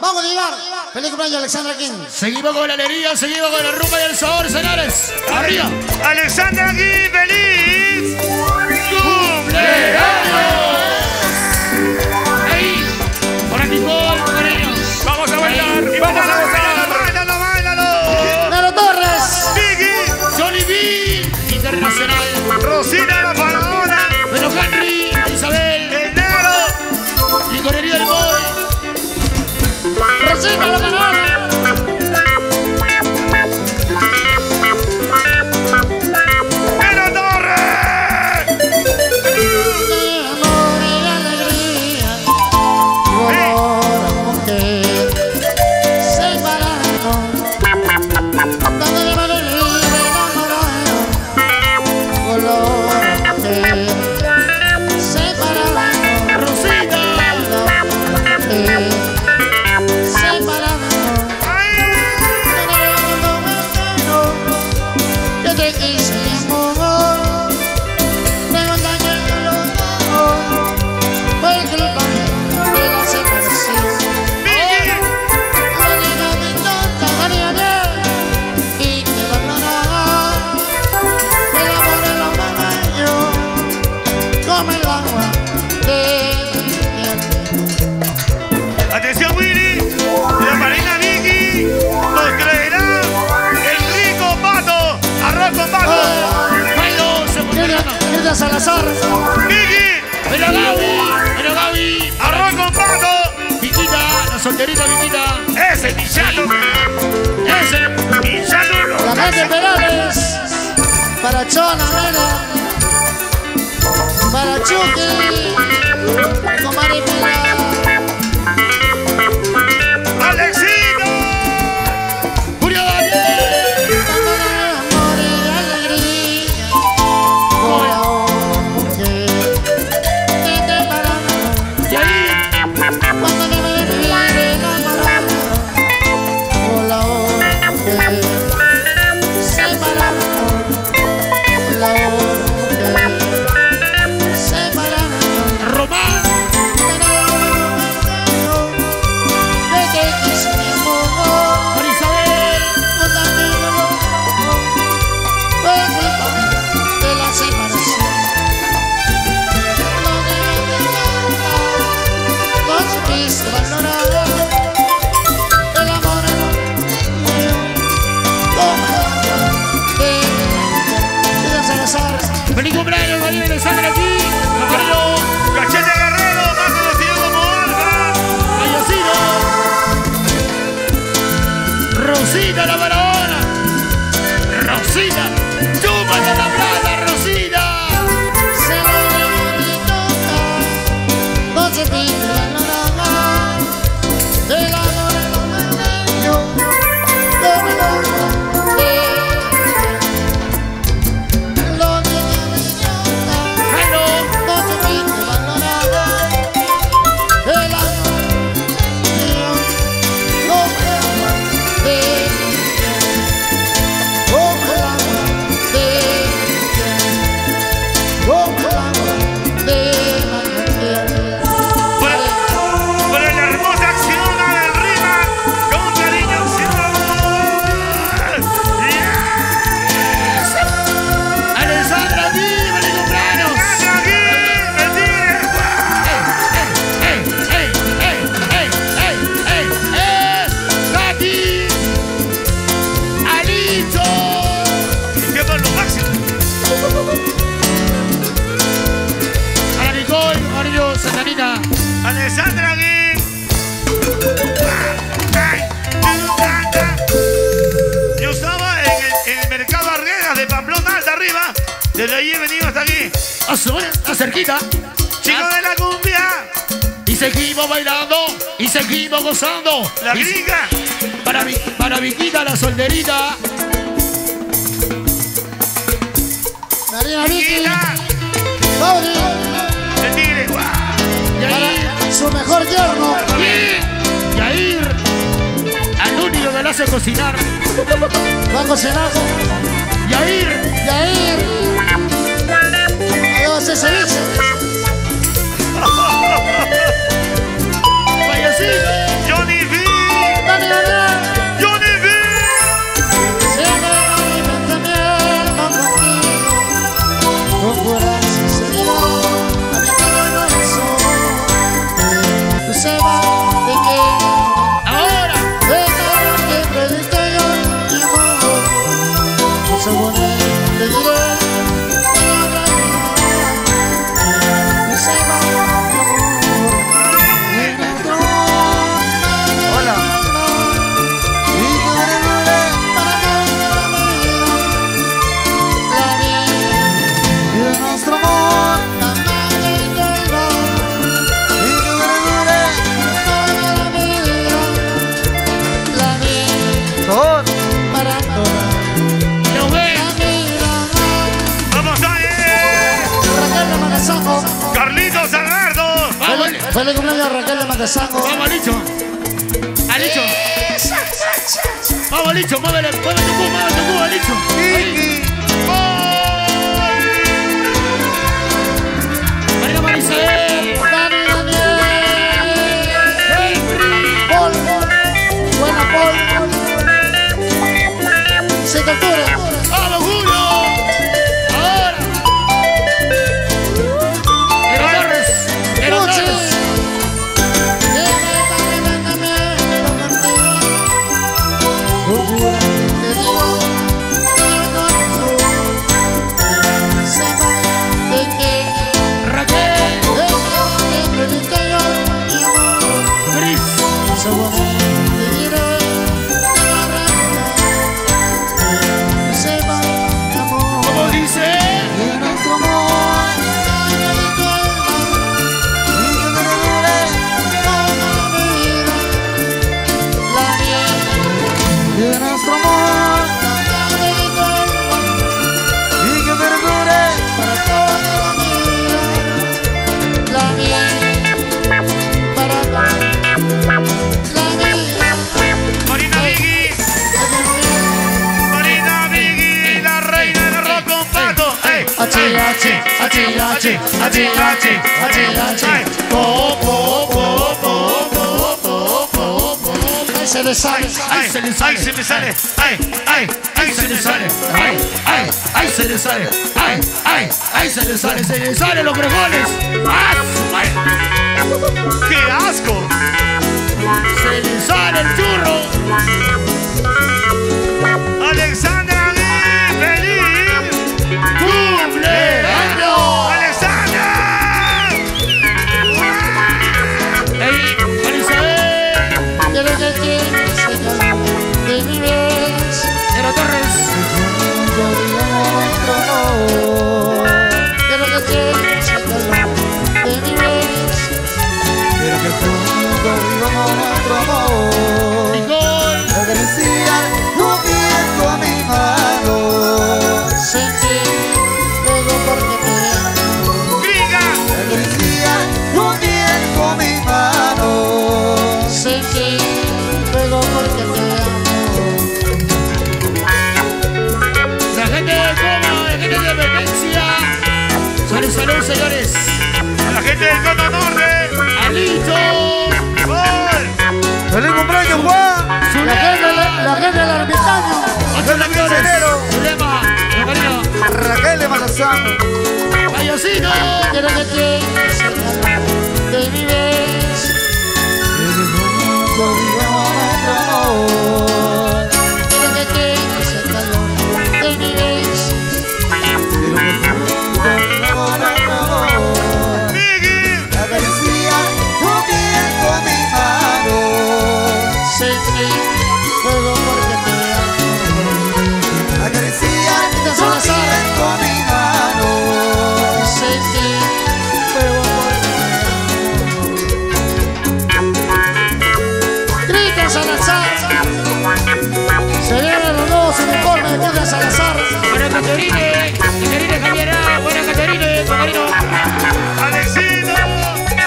Vamos a llegar. Feliz cumpleaños, Alexandra King. Seguimos con la alegría, seguimos con la rumba y el sabor, señores. Arriba. Alexandra King, feliz cumpleaños. Ahí, por aquí, por ellos. Vamos a bailar y vamos a gozar. Rosina la Faraona, pero Henry, Isabel, el Negro, Licorería del Boy, Rosina la Faraona. ¡Pero Torres! Amor y alegría, amor, mujer, separado, dándole valor. Salazar, Miki, pero Gaby, arroz con pato, Viquita, la solterita Viquita, ese pichato, la gente Perales, para Chona, para Chucky, con Maripela, Alexito, Julio Daniel. ¡Feliz cumpleaños, María Alexandra King! ¡Cachete, Guerrero! ¡Más conocido como Alfa! ¡Ayocino! ¡Rosita la Barahona! ¡Rosita! ¡Chúpate la plata, Rosita! Se la no se pide la norma. El amor es lo más bello. Alexandra King. Yo estaba en el mercado Arguejas de Pamplona, hasta arriba. Desde allí he venido hasta aquí. Está cerquita. Chicos de la cumbia. Y seguimos bailando. Y seguimos gozando. La gringa. Para Viquita, la solterita. María Viquita. El tigre. Para su mejor yerno Yair, al único que lo hace cocinar. Va a cocinar Yair. Adiós, ese bicho. Johnny Feliz cumpleaños, Raquel de Matesango. Vamos, Licho. A Licho. Vamos, Licho, muévele, muévele tu cuba, Licho. María Marisabel, Dani, Daniel, Henry, Paul, buena Paul. Se tortura. ¡A lo juro! Se le sale los gregones. ¡Qué asco! Se le sale el churro. Alexandra King, feliz cumpleaños. Alexandra. Hey, Marisabel. Torres. Salud, señores. A la gente del Coto Norte. ¡Alito! ¡Gol! ¡Feliz cumpleaños, Juan! La gente del ermitaño. ¡Feliz quincenero! ¡Zulema! ¡Bienvenido! ¡Raquel de Mazazán! ¡Payosito! ¡Quiero que te señalar de mi vez! ¡Quiero que te señalar de mi vez! Salazar, buena Caterine, Caterine Javiera, buena Caterine, Caterino, Alexino,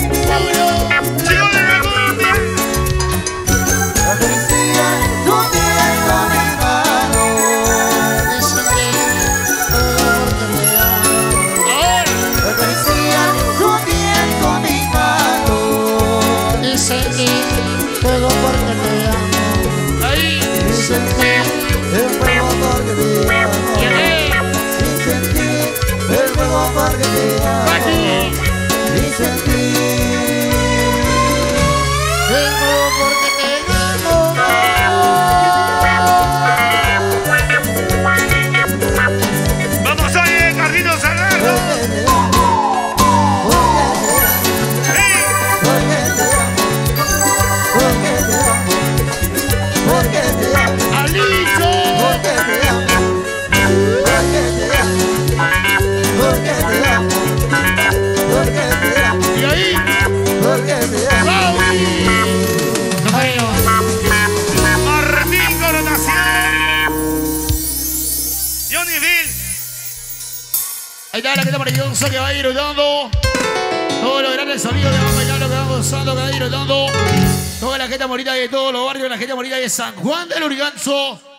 Julio, Chico de la Cumbia. La policía no tiene conmigo. Dice que la policía no tiene conmigo. Dice que puedo porque te amo. Ahí dice que que va a ir dando todos los grandes amigos de Vamos a Bailar, lo que vamos Gonzalo, que está disfrutando. Toda la gente bonita de todos los barrios, la gente bonita de San Juan del Urganzo.